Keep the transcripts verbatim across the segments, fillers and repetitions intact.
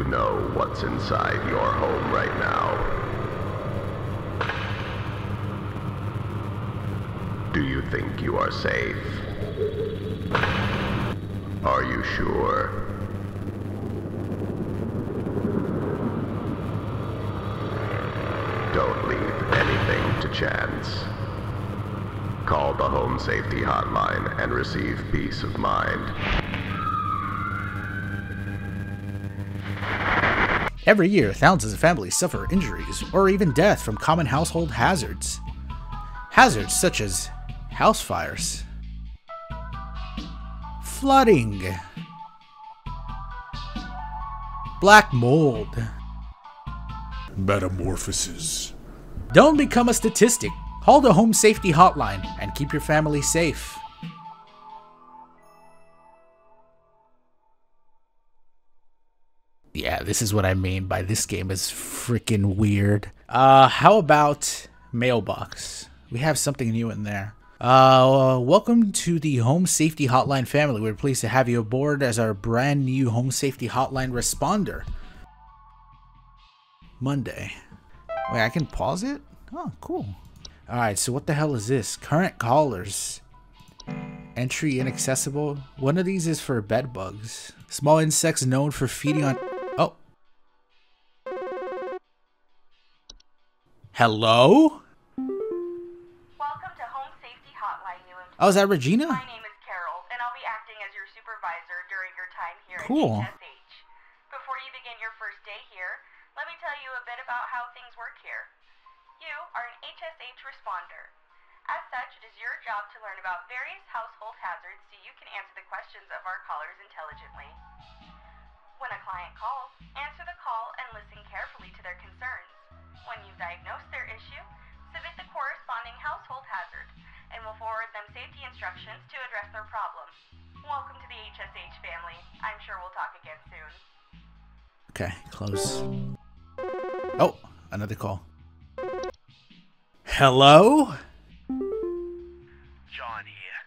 you know what's inside your home right now? Do you think you are safe? Are you sure? Don't leave anything to chance. Call the Home Safety Hotline and receive peace of mind. Every year, thousands of families suffer injuries or even death from common household hazards. Hazards such as house fires, flooding, black mold, metamorphosis. Don't become a statistic. Call the Home Safety Hotline and keep your family safe. Yeah, this is what I mean by this game is freaking weird. Uh, how about mailbox? We have something new in there. Uh, welcome to the Home Safety Hotline family. We're pleased to have you aboard as our brand new Home Safety Hotline responder. Monday. Wait, I can pause it? Oh, cool. Alright, so what the hell is this? Current callers. Entry inaccessible. One of these is for bed bugs. Small insects known for feeding on... Hello? Welcome to Home Safety Hotline, new employee. Oh, is that Regina? My name is Carol, and I'll be acting as your supervisor during your time here cool. at H S H. Before you begin your first day here, let me tell you a bit about how things work here. You are an H S H responder. As such, it is your job to learn about various household hazards so you can answer the questions of our callers intelligently. When a client calls, answer the call and listen carefully to their concerns. When you've diagnosed their issue, submit the corresponding household hazard, and we'll forward them safety instructions to address their problem. Welcome to the H S H family. I'm sure we'll talk again soon. Okay, close. Oh, another call. Hello? John here.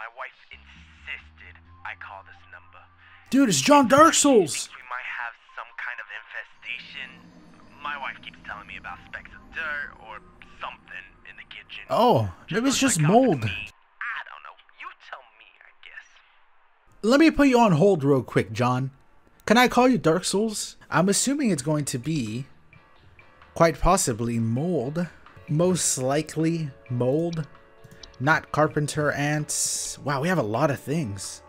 My wife insisted I call this number. Dude, it's John Dark Souls! We might have some kind of infestation. My wife keeps telling me about specks of dirt or something in the kitchen. Oh, maybe it's just mold. I don't know. You tell me, I guess. Let me put you on hold real quick, John. Can I call you Dark Souls? I'm assuming it's going to be quite possibly mold. Most likely mold. Not carpenter ants. Wow, we have a lot of things.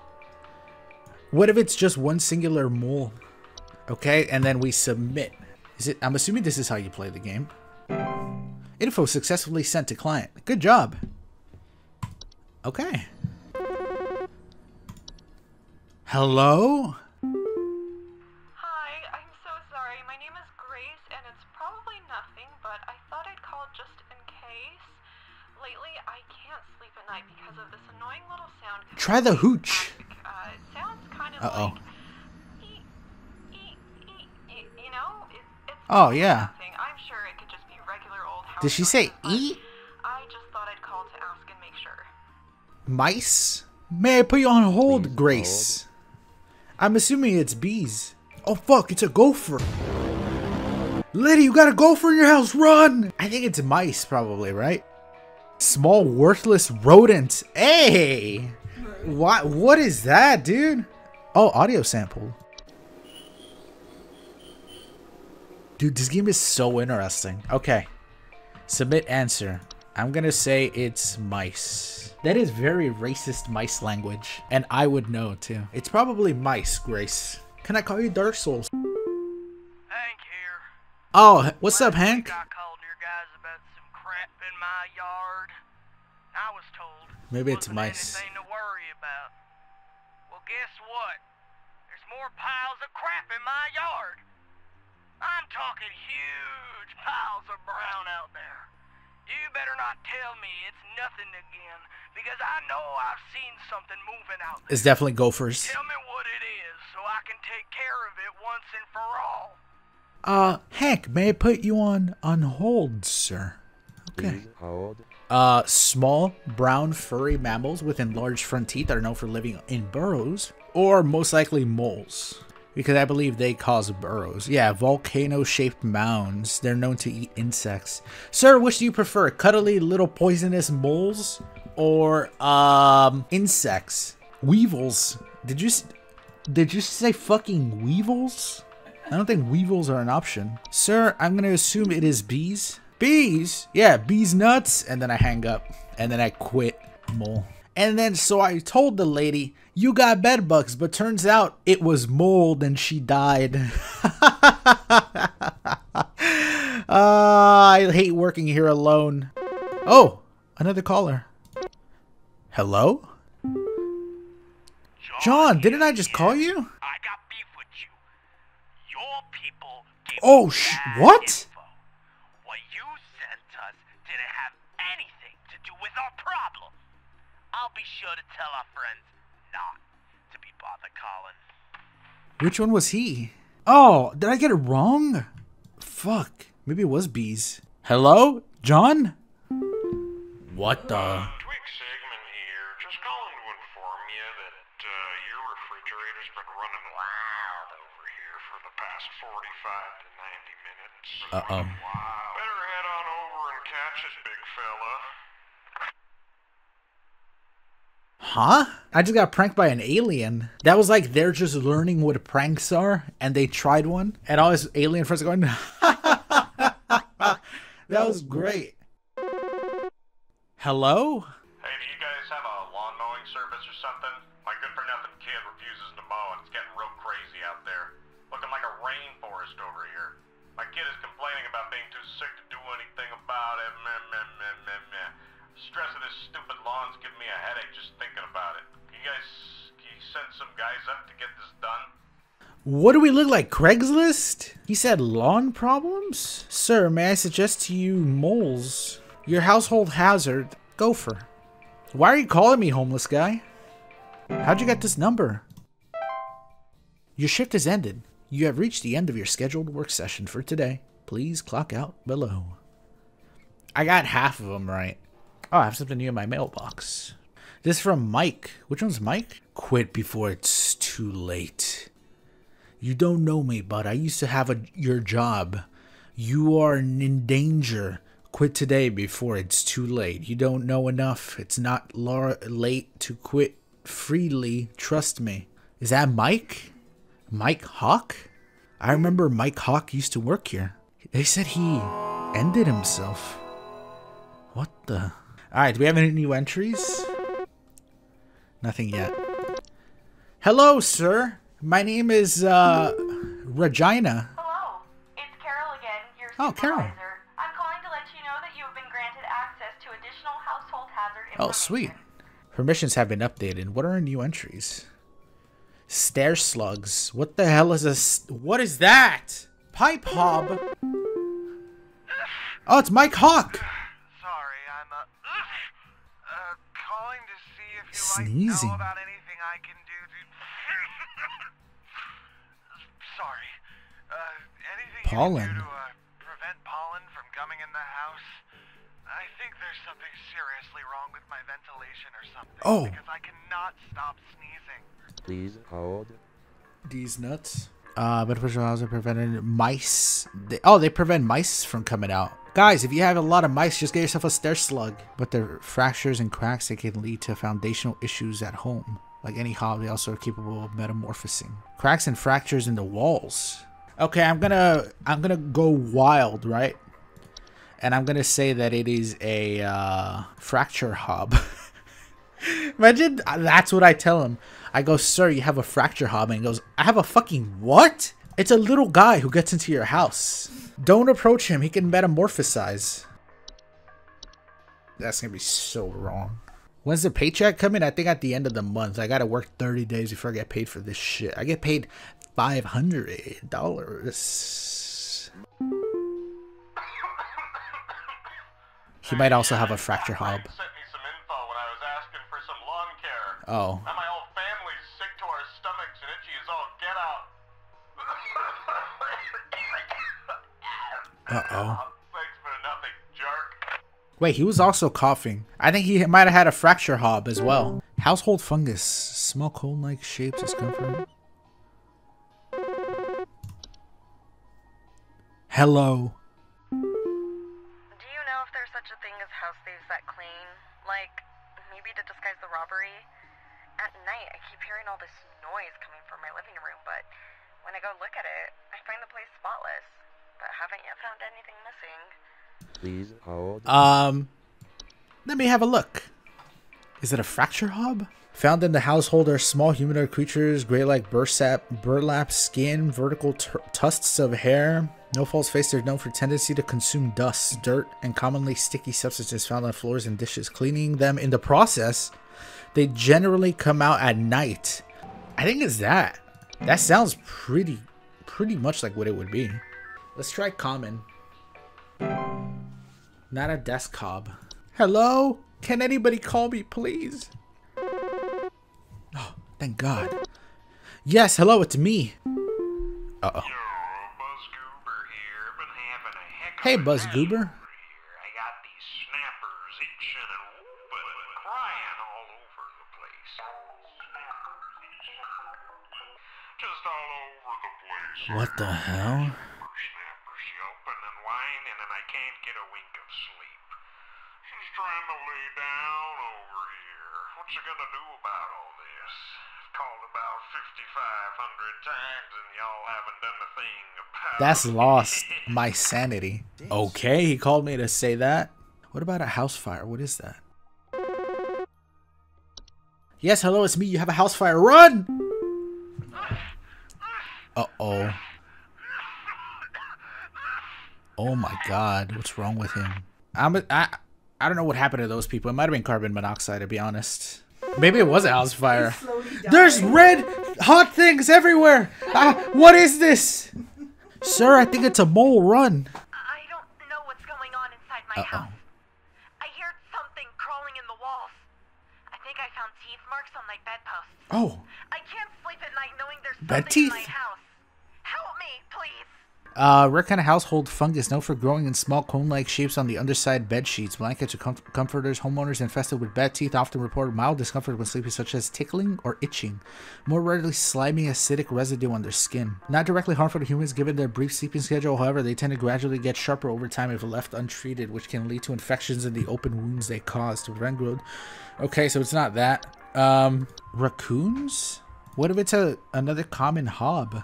What if it's just one singular mold? Okay, and then we submit. Is it, I'm assuming this is how you play the game. Info successfully sent to client. Good job. Okay. Hello? Hi, I'm so sorry. My name is Grace, and it's probably nothing, but I thought I'd call just in case. Lately, I can't sleep at night because of this annoying little sound. Try the hooch. Uh, it sounds kind of Uh-oh. like... Oh, yeah. I'm sure it could just be regular old house. Did she say eat? I just thought I'd call to ask and make sure. Mice? May I put you on hold, Please Grace? Hold. I'm assuming it's bees. Oh, fuck, it's a gopher. Lady, you got a gopher in your house, run! I think it's mice, probably, right? Small, worthless rodents. Hey! What, what is that, dude? Oh, audio sample. Dude, this game is so interesting. Okay. Submit answer. I'm gonna say it's mice. That is very racist mice language. And I would know, too. It's probably mice, Grace. Can I call you Dark Souls? Hank here. Oh, what's up, Hank? I called your guys about some crap in my yard. I was told Maybe it's mice. Anything to worry about. Well, guess what? There's more piles of crap in my yard. I'm talking huge piles of brown out there. You better not tell me it's nothing again, because I know I've seen something moving out there. It's definitely gophers. Tell me what it is, so I can take care of it once and for all. Uh, Hank, may I put you on, on hold, sir? Okay. Uh, small, brown, furry mammals with enlarged front teeth are known for living in burrows, or most likely moles. because I believe they cause burrows. Yeah, volcano-shaped mounds. They're known to eat insects. Sir, which do you prefer? Cuddly little poisonous moles or um insects? Weevils. Did you did you say fucking weevils? I don't think weevils are an option. Sir, I'm gonna assume it is bees. Bees? Yeah, bees nuts. And then I hang up. And then I quit. Mole. And then so I told the lady, you got bed bugs, but turns out it was mold and she died. uh, I hate working here alone. Oh, another caller. Hello? John, John didn't I just call you? I got beef with you. Your people gave oh, sh what? I'll be sure to tell our friends not to be bothered calling. Which one was he? Oh, did I get it wrong? Fuck. Maybe it was bees. Hello? John? What the? Twig Sigmund here. Just calling to inform you that uh, your refrigerator's been running loud over here for the past forty-five to ninety minutes. Uh-oh. Better head on over and catch it, big fella. Huh? I just got pranked by an alien. That was like they're just learning what pranks are, and they tried one, and all his alien friends are going, that was great. Hello? Hey, do you guys have a lawn mowing service or something? My good-for-nothing kid refuses to mow, and it's getting real crazy out there. Looking like a rainforest over here. My kid is complaining about being too sick to do anything about it. Meh, meh, meh, meh, meh. Stress of this stupid lawn's giving me a headache just thinking about it. Can you guys, can you send some guys up to get this done? What do we look like, Craigslist? He said lawn problems? Sir, may I suggest to you moles? Your household hazard, gopher. Why are you calling me, homeless guy? How'd you get this number? Your shift has ended. You have reached the end of your scheduled work session for today. Please clock out below. I got half of them right. Oh, I have something new in my mailbox. This is from Mike. Which one's Mike? Quit before it's too late. You don't know me, but I used to have a, your job. You are in danger. Quit today before it's too late. You don't know enough. It's not late to quit freely. Trust me. Is that Mike? Mike Hawk? I remember Mike Hawk used to work here. They said he ended himself. What the... Alright, do we have any new entries? Nothing yet. Hello, sir. My name is, uh, Regina. Hello. It's Carol again, your supervisor. Oh, Carol. I'm calling to let you know that you have been granted access to additional household hazard information. Oh, sweet. Permissions have been updated. What are our new entries? Stair slugs. What the hell is a... St what is that? Pipe hob. Oh, it's Mike Hawk. Sneezing. Know about anything I can do to... Sorry. Uh, anything pollen. You can do to uh, prevent pollen from coming in the house. I think there's something seriously wrong with my ventilation or something. Oh. Because I cannot stop sneezing. Please hold. These nuts. Uh, but for also prevented mice. They, oh, they prevent mice from coming out. Guys, if you have a lot of mice, just get yourself a stair slug. But the fractures and cracks, they can lead to foundational issues at home. Like any hob, they also are capable of metamorphosing. Cracks and fractures in the walls. Okay, I'm gonna, I'm gonna go wild, right? And I'm gonna say that it is a uh, fracture hob. Imagine, that's what I tell him. I go, sir, you have a fracture hob. And he goes, I have a fucking what? It's a little guy who gets into your house. Don't approach him. He can metamorphosize. That's going to be so wrong. When's the paycheck coming? I think at the end of the month. I got to work thirty days before I get paid for this shit. I get paid five hundred dollars. He might also have a fracture hob. Oh. And my whole family's sick to our stomachs and itchy as all get out. Uh-oh. Thanks for nothing, jerk. Wait, he was also coughing. I think he might have had a fracture hob as well. Household fungus. Smell cold-like shapes discovered. Hello. Do you know if there's such a thing as house thieves that clean? Like, maybe to disguise the robbery? At night, I keep hearing all this noise coming from my living room, but when I go look at it, I find the place spotless. But haven't yet found anything missing. Please hold. Um, let me have a look. Is it a fracture hob? Found in the household are small humanoid creatures, gray like bursap, burlap skin, vertical tusks of hair. No false face, they're known for tendency to consume dust, dirt, and commonly sticky substances found on floors and dishes. Cleaning them in the process, they generally come out at night. I think it's that. That sounds pretty, pretty much like what it would be. Let's try common. Not a desk cob. Hello? Can anybody call me, please? Oh, thank God. Yes, hello, it's me. Uh-oh. Hey, Buzz Goober. I got these snappers itching and whooping and crying all over the place. Just all over the place. What the hell? Snappers yelping and whining, and I can't get a wink of sleep. She's trying to lay down over here. What you gonna do about all? I've called about fifty-five hundred times and y'all haven't done a thing about it. That's lost my sanity. Okay, he called me to say that. What about a house fire? What is that? Yes, hello, it's me. You have a house fire. Run! Uh-oh. Oh my God. What's wrong with him? I'm a, I, I don't know what happened to those people. It might have been carbon monoxide, to be honest. Maybe it was a house fire. There's red hot things everywhere. Ah, what is this? Sir, I think it's a mole. Run. I don't know what's going on inside my Uh-oh. house. I heard something crawling in the walls. I think I found teeth marks on my bedposts. Oh. I can't sleep at night knowing there's something bed teeth in my house. Help me, please. Uh, rare kind of household fungus, known for growing in small cone-like shapes on the underside bed sheets, blankets, or com comforters. Homeowners infested with bed teeth often report mild discomfort when sleeping, such as tickling or itching. More rarely, slimy, acidic residue on their skin. Not directly harmful to humans given their brief sleeping schedule. However, they tend to gradually get sharper over time if left untreated, which can lead to infections and in the open wounds they cause to prevent growth. Okay, so it's not that. Um, raccoons? What if it's a another common hob?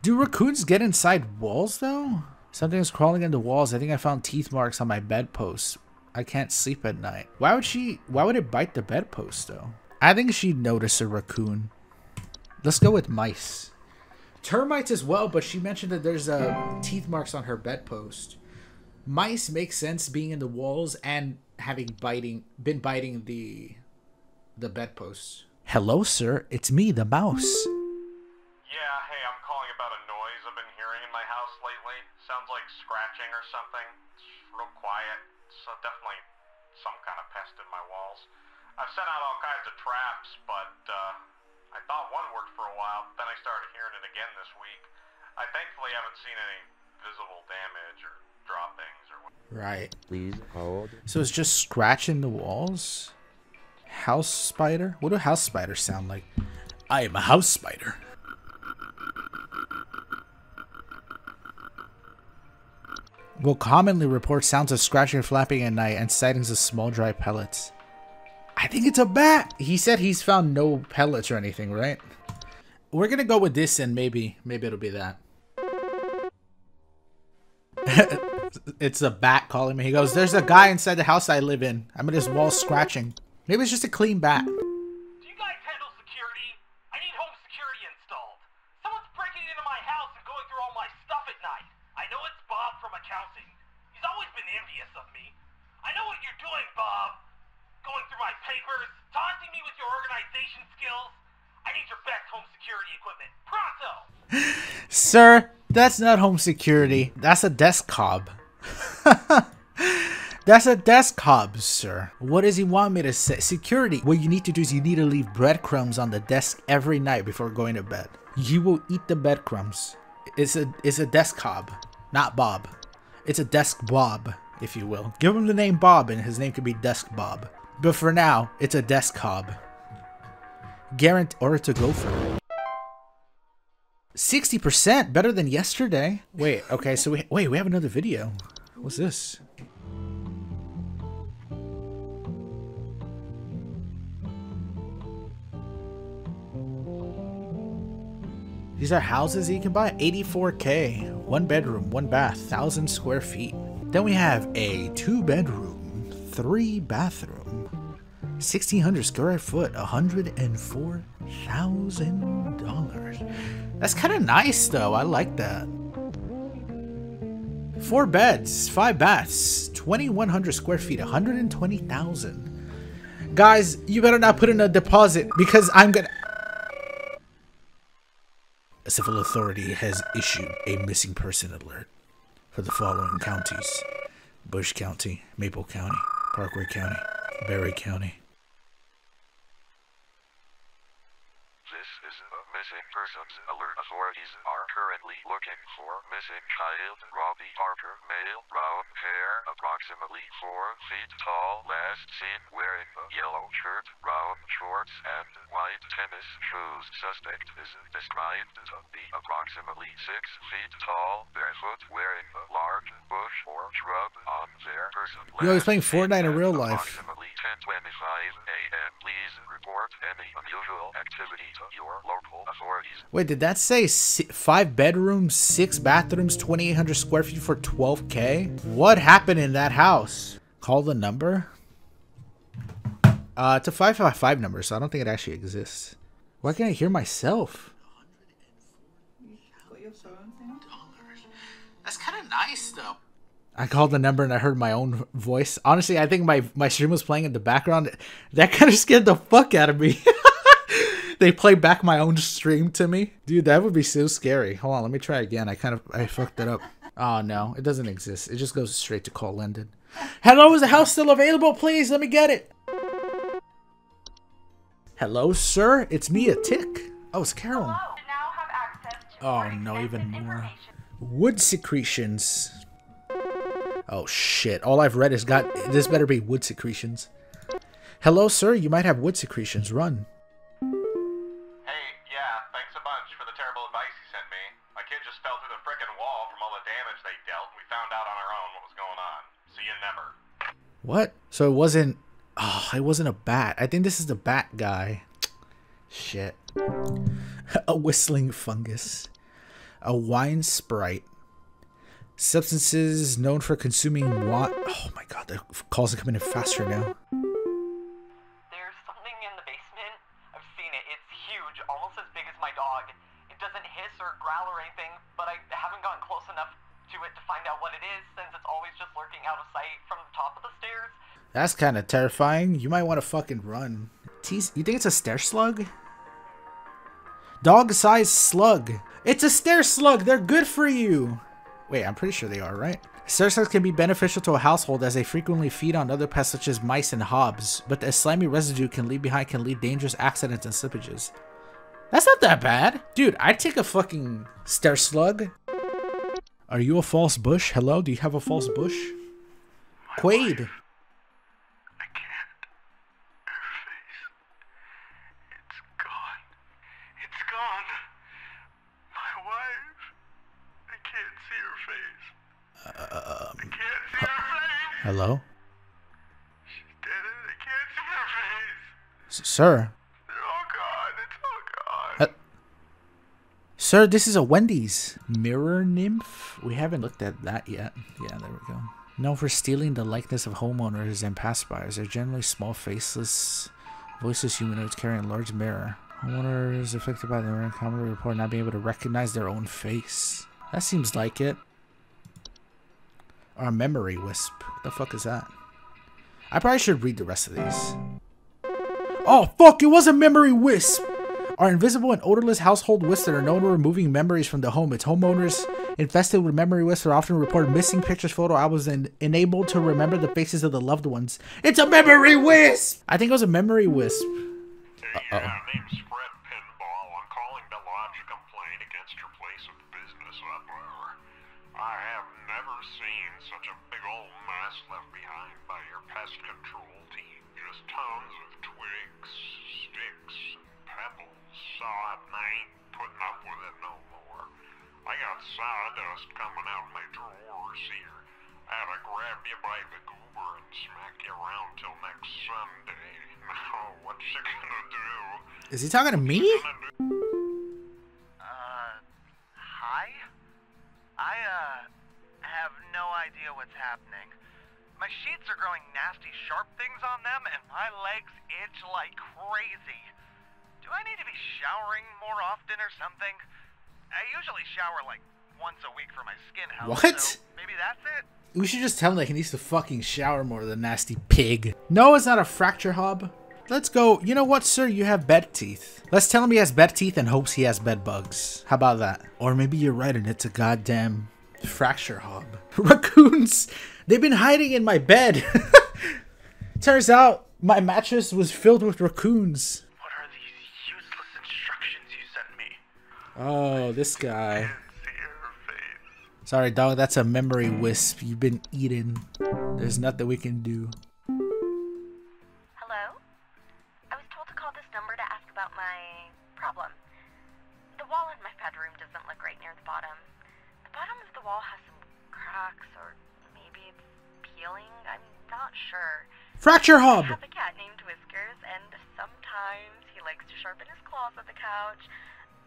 Do raccoons get inside walls, though? Something is crawling in the walls. I think I found teeth marks on my bedpost. I can't sleep at night. Why would she... Why would it bite the bedpost, though? I think she'd notice a raccoon. Let's go with mice. Termites as well, but she mentioned that there's uh, teeth marks on her bedpost. Mice make sense being in the walls and having biting... Been biting the... The bedposts. Hello, sir. It's me, the mouse. Scratching or something. It's real quiet. So definitely some kind of pest in my walls. I've sent out all kinds of traps, but uh, I thought one worked for a while. Then I started hearing it again this week. I thankfully haven't seen any visible damage or droppings or whatever. Right. Please hold. So it's just scratching the walls. House spider. What do house spiders sound like? I am a house spider. Will commonly report sounds of scratching and flapping at night and sightings of small dry pellets. I think it's a bat. He said he's found no pellets or anything, right? We're gonna go with this and maybe, maybe it'll be that. It's a bat calling me. He goes, there's a guy inside the house I live in. I'm in his wall scratching. Maybe it's just a clean bat. Sir, that's not home security. That's a desk cob. That's a desk cob, sir. What does he want me to say? Security. What you need to do is you need to leave breadcrumbs on the desk every night before going to bed. You will eat the breadcrumbs. It's a it's a desk cob, not Bob. It's a desk Bob, if you will. Give him the name Bob, and his name could be Desk Bob. But for now, it's a desk cob. Guarant order to go for. sixty percent better than yesterday. Wait, okay, so we wait, we have another video. What's this? These are houses you can buy. eighty-four K, one bedroom, one bath, thousand square feet. Then we have a two bedroom, three bathroom, sixteen hundred square foot, one hundred four thousand dollars. That's kind of nice though, I like that. Four beds, five baths, twenty-one hundred square feet, one hundred twenty thousand. Guys, you better not put in a deposit because I'm gonna... A civil authority has issued a missing person alert for the following counties: Bush County, Maple County, Parkway County, Berry County. This is a missing persons alert. Authorities are currently looking for missing child Robbie Parker, male, brown hair, approximately four feet tall, last seen wearing a yellow shirt, brown shorts, and white tennis shoes. Suspect is described to be approximately six feet tall, barefoot, wearing a large bush or shrub on their person. Yo, he's playing Fortnite in real life. Approximately ten twenty-five A M Please report any unusual activity to your local authorities. Wait, did that say five bedrooms, six bathrooms, twenty-eight hundred square feet for twelve K? What happened in that house? Call the number. Uh, it's a five five five number, so I don't think it actually exists. Why can't I hear myself? That's kind of nice, though. I called the number and I heard my own voice. Honestly, I think my, my stream was playing in the background. That kind of scared the fuck out of me. They play back my own stream to me. Dude, that would be so scary. Hold on, let me try again. I kind of, I fucked it up. Oh, no, it doesn't exist. It just goes straight to call London. Hello, is the house still available? Please, let me get it. Hello, sir. It's Mia Tick. Oh, it's Carolyn. Hello. Now have access to oh, no, even more. Wood secretions. Oh, shit. All I've read is got... This better be wood secretions. Hello, sir. You might have wood secretions. Run. What? So it wasn't... Oh, it wasn't a bat. I think this is the bat guy. Shit. A whistling fungus. A wine sprite. Substances known for consuming wine... Oh my god, the calls are coming in faster now. There's something in the basement. I've seen it. It's huge, almost as big as my dog. It doesn't hiss or growl or anything, but I haven't gotten close enough to it to find out what it is, since it's always just lurking out of sight from the top of the stairs. That's kind of terrifying. You might want to fucking run. Tease, you think it's a stair slug? Dog-sized slug. It's a stair slug. They're good for you. Wait, I'm pretty sure they are, right? Stair slugs can be beneficial to a household as they frequently feed on other pests such as mice and hobs, but the slimy residue can leave behind can lead dangerous accidents and slippages. That's not that bad. Dude, I'd take a fucking stair slug. Are you a false bush? Hello? Do you have a false bush? My Quaid! Wife. I can't. Her face. It's gone. It's gone. My wife. I can't see her face. Um, I can't see her face. Hello? She's dead and I can't see her face. S sir. They're all gone. It's all gone. Uh Sir, this is a Wendy's. Mirror nymph? We haven't looked at that yet. Yeah, there we go. Known for stealing the likeness of homeowners and passersby. They're generally small, faceless, voiceless humanoids carrying a large mirror. Homeowners affected by the mirror commonly report not being able to recognize their own face. That seems like it. Or a memory wisp. What the fuck is that? I probably should read the rest of these. Oh, fuck! It was a memory wisp! Are invisible and odorless household wisps that are known for removing memories from the home. Its homeowners infested with memory wisps are often reported missing pictures, photo albums, and unable to remember the faces of the loved ones. It's a memory wisp! I think it was a memory wisp. Uh-oh. Yeah, name's Fred Pinball. I'm calling to lodge a complaint against your place of business up there. I have never seen such a big old mess left behind by your pest control team. Just tons of twigs, sticks, pebbles. So I ain't putting up with it no more. I got sawdust coming out my drawers here. I'd grab you by the goober and smack you around till next Sunday. Now, what you gonna do? Is he talking to me? Uh, hi? I, uh, have no idea what's happening. My sheets are growing nasty sharp things on them, and my legs itch like crazy. Do I need to be showering more often or something? I usually shower like once a week for my skin health. What? So maybe that's it? We should just tell him that he needs to fucking shower more, the nasty pig. No, it's not a fracture hob. Let's go. You know what, sir? You have bed teeth. Let's tell him he has bed teeth and hopes he has bed bugs. How about that? Or maybe you're right and it's a goddamn fracture hob. Raccoons! They've been hiding in my bed. Turns out my mattress was filled with raccoons. What are these useless instructions you sent me? Oh, this guy. I can't see your face. Sorry, dog. That's a memory wisp. You've been eaten. There's nothing we can do. Hello? I was told to call this number to ask about my problem. The wall in my bedroom doesn't look right near the bottom. The bottom of the wall has some cracks or... I'm not sure. Fracture hob. I have a cat named Whiskers, and sometimes he likes to sharpen his claws at the couch,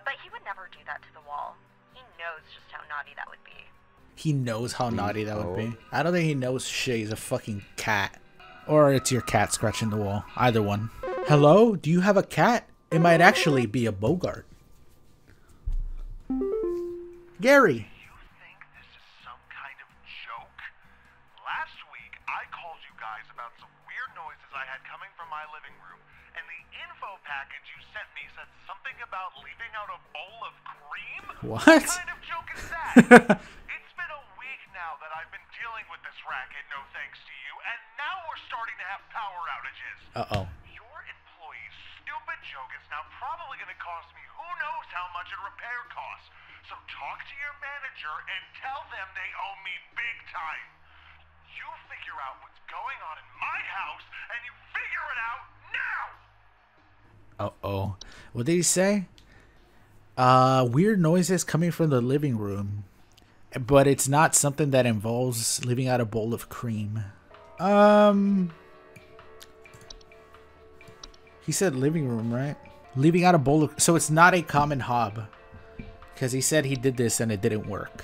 but he would never do that to the wall. He knows just how naughty that would be. He knows how naughty that would be. I don't think he knows shit. He's a fucking cat, or it's your cat scratching the wall. Either one. Hello? Do you have a cat? It might actually be a Bogart. Gary. What? What kind of joke is that? It's been a week now that I've been dealing with this racket, no thanks to you, and now we're starting to have power outages. Uh-oh. Your employee's stupid joke is now probably going to cost me who knows how much in repair costs. So talk to your manager and tell them they owe me big time. You figure out what's going on in my house, and you figure it out now! Uh-oh. What did he say? Uh, weird noises coming from the living room, but it's not something that involves leaving out a bowl of cream. Um, he said living room, right? Leaving out a bowl of, so it's not a common hob, because he said he did this and it didn't work.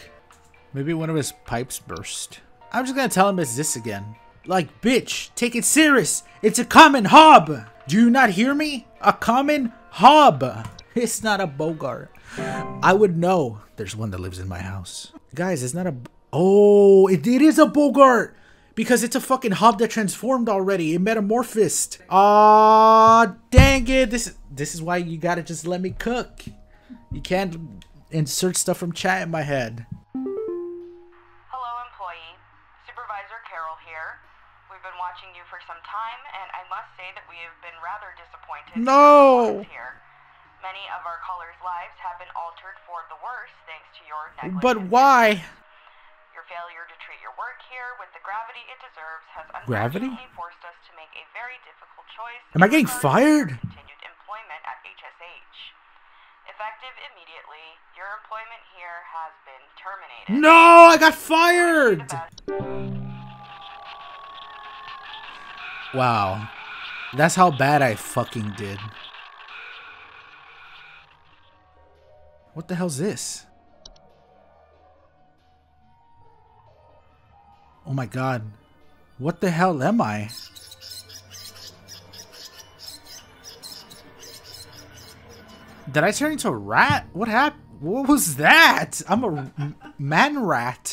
Maybe one of his pipes burst. I'm just gonna tell him it's this again. Like, bitch, take it serious. It's a common hob. Do you not hear me? A common hob. It's not a Bogart. I would know. There's one that lives in my house. Guys, it's not a... Oh, it, it is a Bogart. Because it's a fucking hob that transformed already. It metamorphosed. Aw, dang it. This, this is why you gotta just let me cook. You can't insert stuff from chat in my head. Hello, employee. Supervisor Carol here. We've been watching you for some time, and I must say that we have been rather disappointed. No! Here. Many of our callers' lives have been altered for the worse thanks to your negligence. But why? Your failure to treat your work here with the gravity it deserves has unfortunately forced us to make a very difficult choice. Am I getting fired? Continued employment at H S H. Effective immediately, your employment here has been terminated. No, I got fired. Wow. That's how bad I fucking did. What the hell's this? Oh my god. What the hell am I? Did I turn into a rat? What happened? What was that? I'm a man rat.